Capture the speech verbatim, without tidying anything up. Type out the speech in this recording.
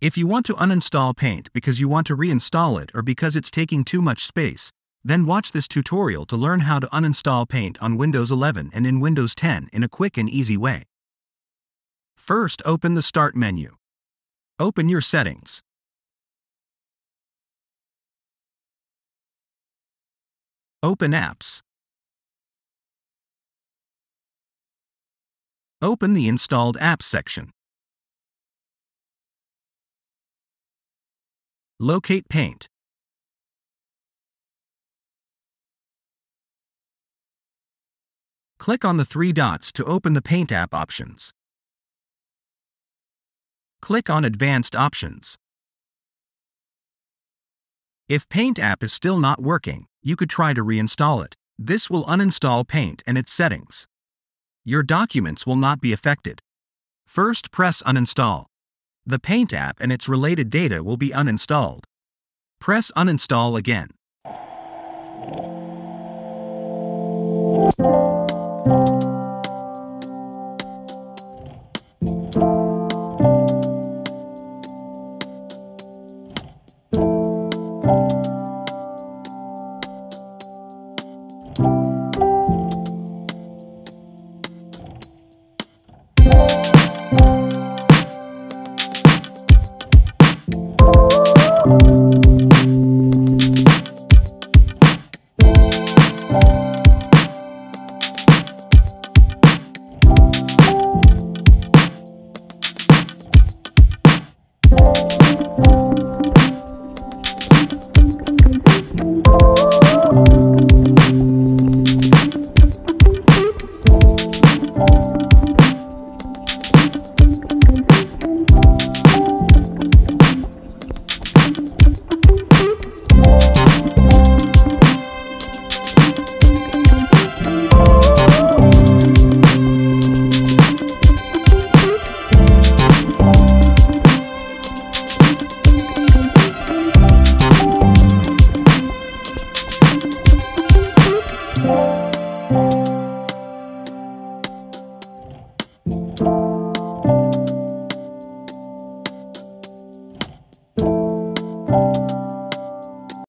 If you want to uninstall Paint because you want to reinstall it or because it's taking too much space, then watch this tutorial to learn how to uninstall Paint on Windows eleven and in Windows ten in a quick and easy way. First, open the Start menu. Open your settings. Open Apps. Open the Installed Apps section. Locate Paint. Click on the three dots to open the Paint app options. Click on Advanced Options. If Paint app is still not working, you could try to reinstall it. This will uninstall Paint and its settings. Your documents will not be affected. First, press Uninstall. The Paint app and its related data will be uninstalled. Press Uninstall again. Bye.